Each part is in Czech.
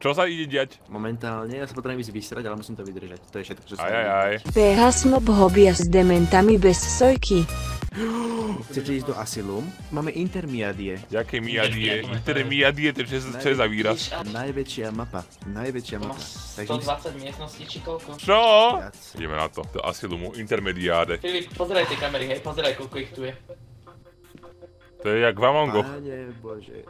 Čo sa ide diať? Momentálne, ja sa potrebujem ísť vysrať, ale musím to vydržať. To je všetko, čo sa ide diať. Phasmophobia s dementami bez sojky. Chcete ísť do Asylum? Máme intermiadie. Jaké miadie? Intermiadie, to je čo je za výraz? Najväčšia mapa. Najväčšia mapa. 120 miestností či koľko? Čo? Ideme na to. Do Asylumu. Intermediáde. Filip, pozeraj tie kamery, hej. Pozeraj, koľko ich tu je. To je jak VAMON GOH.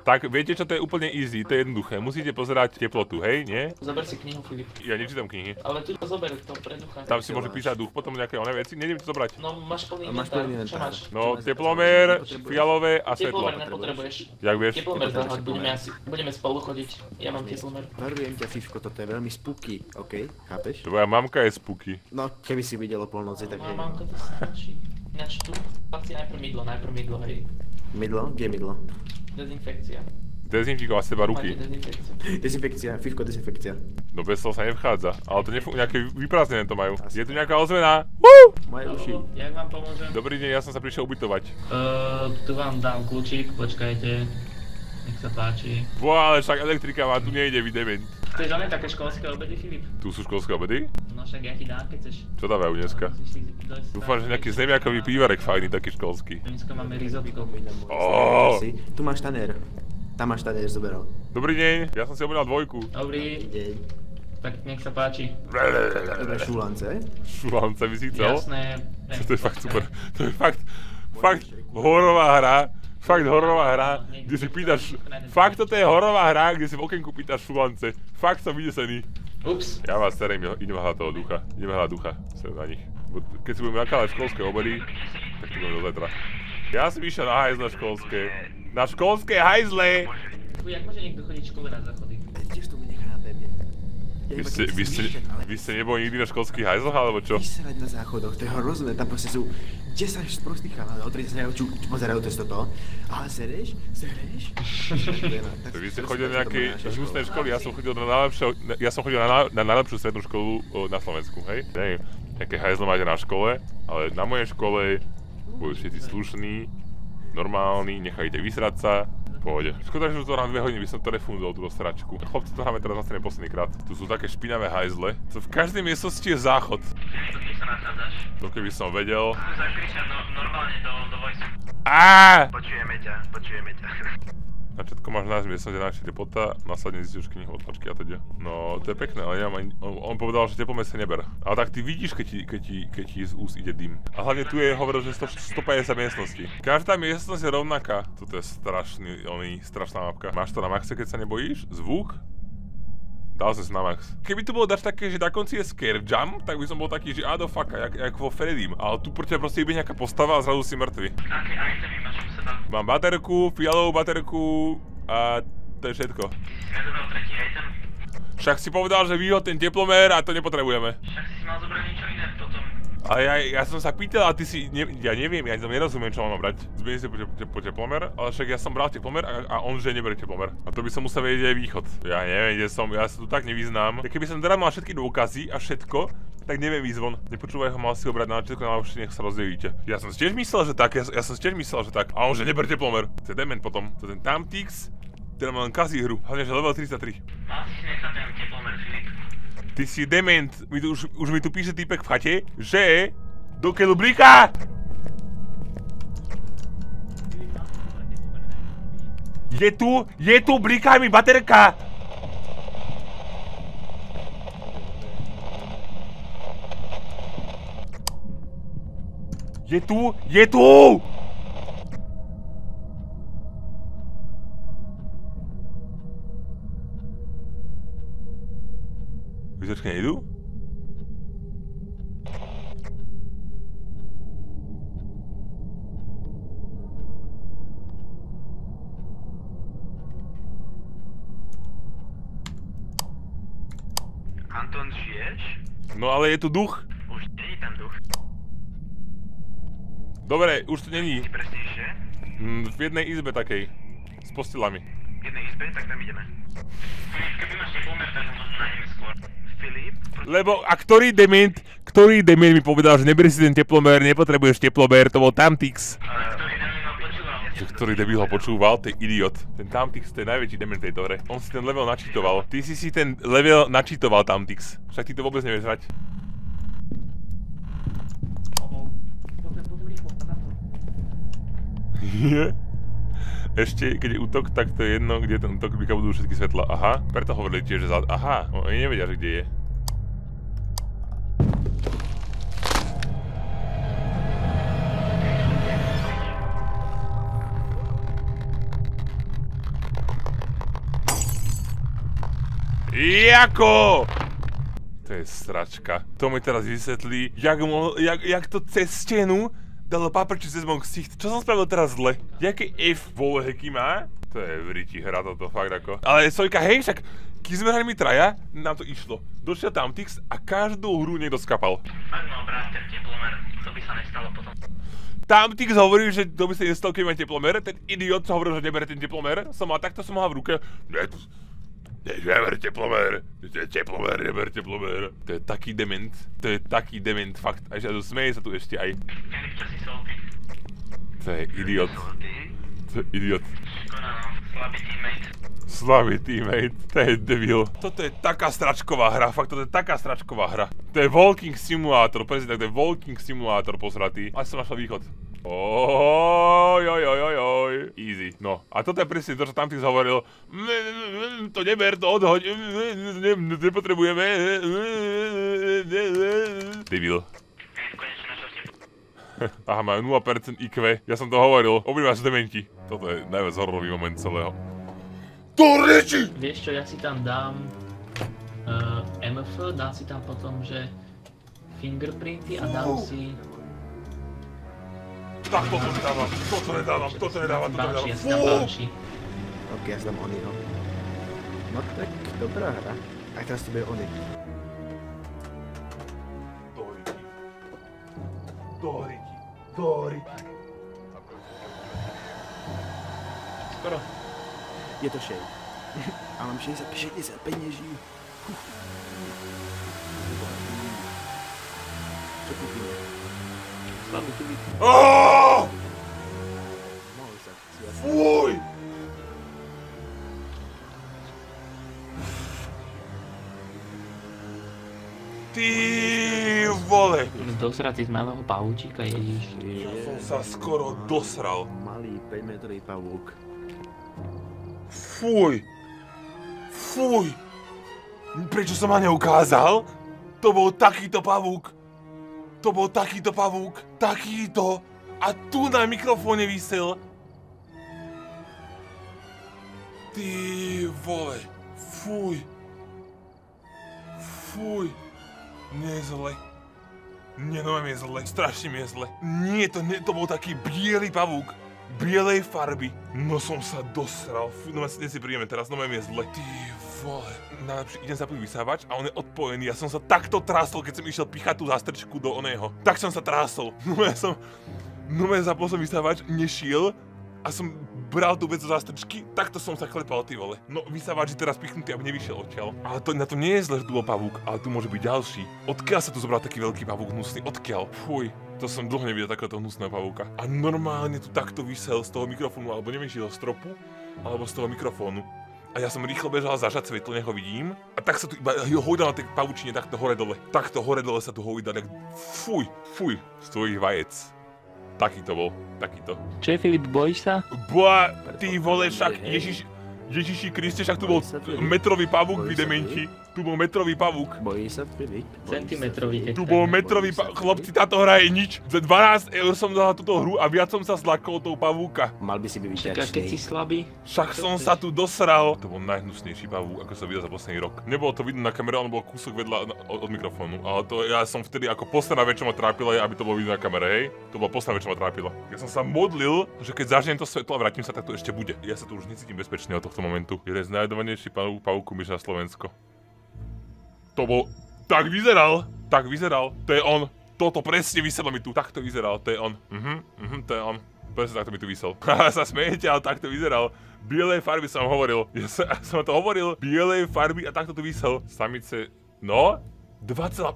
Tak viete čo, to je úplne easy, to je jednoduché. Musíte pozerať teplotu, hej, nie? Zober si knihu, Filip. Ja nečítam knihy. Ale tu to zober, to pre ducha. Tam si môže písať duch, potom nejaké oné veci, neviem čo zobrať. No máš plný inventár, čo máš? No teplomér, fialové a svetlo. Teplomér nepotrebuješ. Jak vieš? Teplomér zaháď, budeme spolu chodiť. Ja mám teplomér. Varujem ťa, Fifko, toto je veľmi spooky, okej? Chápeš? Tvoja mamka je spooky. No keby si videl o polnoci, tak hej. Moja mamka to stačí. Ináč tu si najprv mydlo, hej. Mydlo? Kde je mydlo? Dezinfekcia. Dezinfikoval z teba ruky. Dezinfekcia, Fifko, dezinfekcia. No bez toho sa nevchádza, ale to nejaké vyprázdnené to majú. Je tu nejaká ozvena? Moje uši. Jak vám pomôžem? Dobrý deň, ja som sa prišiel ubytovať. Tu vám dám kľúčik, počkajte. Nech sa páči. Boha, ale však elektrika vám tu nejde, vy dement. Chceš len také školské obedy, Filip? Tu sú školské obedy? No však ja ti dám, keď chceš. Čo dávajú dneska? Dúfam, že nejaký zemiakový pívarek fajný, taký školský. Dneska máme risotko. Oooo! Tu máš tanér. Tam máš tanér, zoberal. Dobrý deň, ja som si objednal dvojku. Dobrý deň. Tak nech sa páči. Šulance? Šulance by si chcel? Jasné. To je fakt super. To je fakt horová hra. Fakt hororová hra, kde si pýtaš... Fakt toto je hororová hra, kde si v okienku pýtaš šulance. Fakt som vydesený. Ups. Ja vás starým, idem hľadať toho ducha. Idem hľadať ducha, sem na nich. Keď si budeme nakladať školské obedy, tak to budeme do letra. Ja som išiel na hajzle školské. Na školské hajzle! Uj, jak môže niekto chodiť v škole na záchody? Tiež to mi nechápem, je. Vy ste neboli nikdy na školských hajzloch, alebo čo? Vysrať na záchodoch, to je hrozné, tam proste sú 10 sprostých chalanov, ktorí sa pozerajú cez toto. Ale sereš? Sereš? Vy ste chodili na nejaké žústnej školy, ja som chodil na najlepšiu strednú školu na Slovensku, hej? Neviem, nejaké hajzlo máte na škole, ale na mojej škole boli všetci slušní, normálni, nechajte vysrať sa. Pohode. Škoda, že už to hrám 2 hodiny, by som to refundoval túto sračku. Chlopci, to hráme teraz nastane posledný krát. Tu sú také špinavé hajzle. V každej miestnosti je záchod. Kde sa nachádzaš? To keby som vedel. Zakričať normálne do vojsu. Aaaaaa! Počujeme ťa. Na všetko máš nájsť miestnosti, nájšie teplota, nasadne zistíš knihu, odlačky a teda. No to je pekné, ale ja on povedal, že teplomec sa neber. Ale tak ty vidíš, keď ti z úst ide dym. A hlavne tu je hovoril, že 150 miestností. Každá miestnosť je rovnaká. Toto je strašná mapka. Máš to na maxe, keď sa nebojíš? Zvuk? Dal som si na max. Keby tu bolo dač také, že na konci je scare jump, tak by som bol taký, že do fucka, jak vo Freddym. Ale tu proti proste iba nejaká postava a zrazu si mŕtvy. Aké itemy máš u seba? Mám baterku, fialovú baterku a to je všetko. Ty si nezobral tretí item? Však si povedal, že vyhod ten teplomér a to nepotrebujeme. Však si mal zobrať niečo iné potom. Ale ja som sa pýtal a ty si, ja neviem, ja nerozumiem, čo mám brať. Zbieram si po teplomer, ale však ja som bral teplomer a on že neberie teplomer. A to by som musel vedieť aj východ. Ja neviem, kde som, ja sa tu tak nevyznám. Keby som teda mal všetky dôkazy a všetko, tak neviem ísť von. Nepočúvaj ho, mal si ho brať na začiatku, na nech sa rozdevíte. Ja som tiež myslel, že tak. A on že neberie teplomer. To je dement potom, to je ten TAMTIX, teda má len kazí hru. Hlavne, že level 33. Mal si nechať ten teplomer, Filip. Ty si dement, už mi tu píše týpek v chate, že do keľublíka! Je tu, bliká mi baterka! Je tu! Vyzerčky nejdu? Anton, žiješ? No ale je tu duch. Už není tam duch. Dobre, už tu není. Si presnejšie? V jednej izbe takej. S postelami. V jednej izbe? Tak tam ideme. Keby máš nepomerne, tak možno nájdeme skôr. Filip? Lebo, a ktorý dement mi povedal, že neberi si ten teplomér, nepotrebuješ teplomér, to bol TAMTIX. ktorý debil ho počúval, ty idiot. Ten Tamtix to je najväčší demen v tejto hre. On si ten level načítoval. Ty si si ten level načítoval, Tamtix. Však ty to vôbec nevieš hrať. Ešte, keď je útok, tak to je jedno, kde ten útok klika budú všetky svetla. Aha, preto hovorili tiež, že aha, oni nevedia, že kde je. Jako! To je sračka. To mi teraz vysvetlí, jak to cez stenu dalo paprči cez môj ksicht. Čo som spravil teraz zle? Jaké FWHK má? To je v riti hra toto, fakt ako. Ale Sojka, hej, však keď sme hrali my traja, nám to išlo. Došiel Tamtix a každú hru niekto skapal. Ak mal bráster teplomer, to by sa nestalo potom. Tamtix hovorí, že to by sa nestalo, keď má teplomer. Ten idiot hovoril, že nebere ten teplomer. Som mal takto, som mal v ruke. Neber teplomer, teplomer, neber teplomer. To je taký dement, fakt. Až ja tu smeje sa tu ešte aj. To je idiot. Slabý teammate. To je debil. Toto je taká stračková hra, fakt, To je Walking Simulator, presne tak, to je Walking Simulator posratý. Až som našla východ. Ojojojojoj. Easy. No, a toto je presne to, čo Tamtix hovoril. To neber, to odhoď. Nepotrebujeme. Debil. Aha, majú 0% IQ. Ja som to hovoril. Obývajú dementi. Toto je najviac hororový moment celého. To reči! Vieš čo, ja si tam dám MF, dám si tam potom, že fingerprinty a dám si... Tak toto nedávam, toto nedávam. Ok, ja znam Onyho. No tak, dobrá hra. A teraz to bude Ony. Doriti. Skoro. Je to šej. A mám 60 peněží. Co kupíme? Slavný tu být. Aaaaaaah! Fuuuuj! Ty vole! Dosrať si z malého pavúčika, ježiš. Ja som sa skoro dosral. Malý 5-metrový pavúk. Fuuuj! Fuuuj! Prečo som ma neukázal? To bol takýto pavúk! Takýto! A tu na mikrofóne visel! Ty vole! Fuj! Fuj! Mne je zle. Nenom je zle. Strašne mi je zle. Nie, to bol taký bielý pavúk. Bielej farby. No som sa dosral. Fuj, no dnes si príjeme teraz, no mi je zle. Ty vole. Najlepšie, idem zapnúť vysávač a on je odpojený. Ja som sa takto trásol, keď som išiel pichať tú zastrčku do oného. Tak som sa trásol. No ja som... zapol som vysávač, nešiel a som bral tú vec do zastrčky, takto som sa chlepal, ty vole. No vysávač je teraz pichnutý, aby nevyšiel odtiaľ. Ale to, na to nie je zle, že tu bol pavúk, ale tu môže byť ďalší. Odkiaľ sa tu zobral taký veľký pavúk hnusný? Odkiaľ? Fuj. To som dlho nevidel takéhoto hnusného pavúka. A normálne tu takto vysel z toho mikrofónu, alebo neviem, či zo stropu, alebo z toho mikrofónu. A ja som rýchlo bežal zažať svetlo, nech ho vidím. A tak sa tu iba hojdal na tej pavučine, takto hore dole. Sa tu hojdal, tak fuj, z tvojich vajec. Taký to bol, Čo je, Filip, bojíš sa? Boa, ty vole, však, Ježiši Kriste, však tu bol metrový pavúk, vy dementi. Tu bol metrový pavúk. Bojí sa Filip. Centimetrový. Tu bol metrový pavúk. Chlopci, táto hra je nič. Za 12 € som dal túto hru a viac som sa zlakol tou pavúka. Mal by si byť ťažký. Čaká, keď si slabý. Však som sa tu dosral. To bol najhnusnejší pavúk, ako som videl za posledný rok. Nebolo to vidno na kamere, on bol kúsok vedľa od mikrofónu. Ale to ja som vtedy ako posledná vec, čo ma trápila, aby to bolo vidno na kamere, hej. To bola posledná vec, čo ma trápila. Ja som sa modlil, že keď zažnem to svetlo a vrátim sa, tak to ešte bude. Ja sa tu už necítim bezpečne od tohto momentu. Jeden z najjedovanejších pavúkov myš na Slovensko. To bol... Tak vyzeral. To je on. Toto presne vyselo mi tu. Takto vyzeral. To je on. To je on. Presne takto mi tu vysel. Haha, sa smejete, ale takto vyzeral. Bielej farby som vám hovoril. Ja som to hovoril. Bielej farby a takto tu vysel. Samice... No? 2,...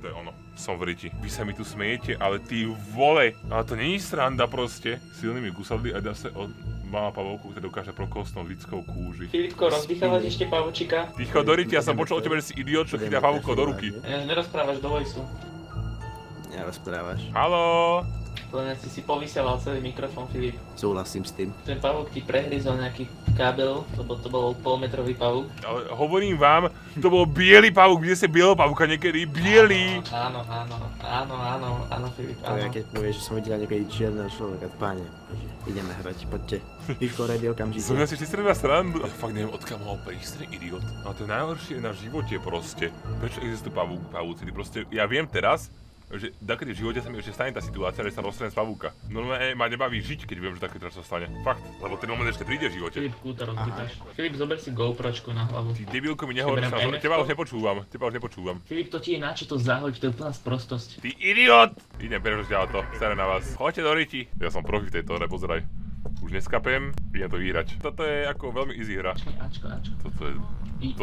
To je ono. Som v riti. Vy sa mi tu smiete, ale ty vole. Ale to není sranda proste. Silnými kusadly a dá sa od malá pavovku, ktorá dokáže prokostnúť lidskou kúži. Filipko, rozdychávaš ešte pavočika? Ticho, do riti, ja som počul o tebe, že si idiot, čo chytá pavúko do ruky. Nerozprávaš do vojsu. Nerozprávaš. Haló? Len si povysielal celý mikrofón, Filip. Súhlasím s tým. Ten pavúk ti prehryzol nejakých kábelov, lebo to bol polmetrový pavúk. Ale hovorím vám, to bol biely pavúk, kde ste bielého pavúka niekedy, bielý! Áno, Filip, áno. Ale keď povieš, že som videl niekedy čierneho človeka, páne, ideme hrať, poďte. Vyšlo rady okamžite. Som ja si vždy stredná srandu. Ja fakt neviem, odkiaľ mohol prísť, idiot. Ale to je najhoršie na živote proste. Prečo existujú pavúci? Proste, ja viem teraz, že takedy v živote sa mi ešte stane tá situácia, že sa rozstrelím z pavúka. Normálne ma nebaví žiť, keď viem, že takéto sa stane. Fakt, lebo ten moment ešte príde v živote. Filip, kúta rozbytáš. Filip, zober si GoPročku na hlavu. Ty debilko mi nehovoríš, teba už nepočúvam, Filip, to ti je načo to zahoď, to je úplná sprostosť. Ty idiot! Idem prežuť ďalej to, staré na vás. Choďte do riti. Ja som profi v tejto hre, pozeraj. Už neskapem, idem to vyhrať. Toto je ako veľmi easy hra. Ačko. Toto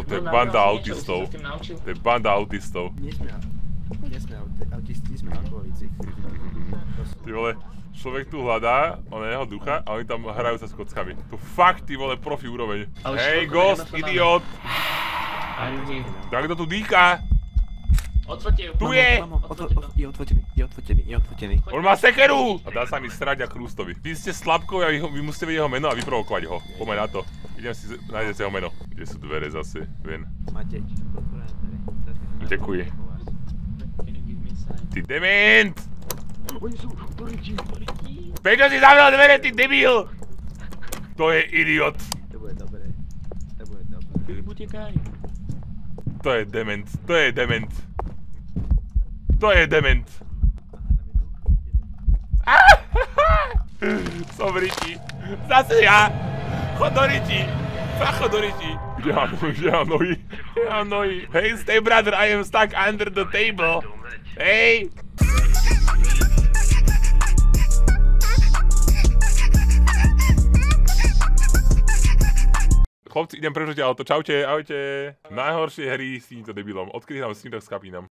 je banda autistov. To je banda autistov. Nesme autisti, sme alkoholici. Ty vole, človek tu hľadá oného ducha a oni tam hrajú sa s kockami. To fakt, ty vole, profi úroveň. Hej, ghost, idiot! Tak kto tu dýchá? Otvote ju! Tu je! Je otvotený, je otvotený. On má sekeru! A dá sa mi srať a Krústovi. Vy ste slabkovi a vy musíte vedieť jeho meno a vyprovokovať ho. Poďme na to. Idem si nájdeť jeho meno. Kde sú dvere zase? Ven. Mateč. Utekuje. Ty dement! Oni sú poličí! Prečo si zavrel dvere, ty debil! To je idiot! To bude dobré. Filip, utekaj! To je dement! Som v riti! Zase ja! Chod do riti! Chod do riti! Kde mám nohy? Hey, stay brother, I am stuck under the table! Hej! Chlopci, idem prežuť auto, čaute, ahojte. Najhoršie hry s týmto debilom, odkedy nám s ním tak skapí nám.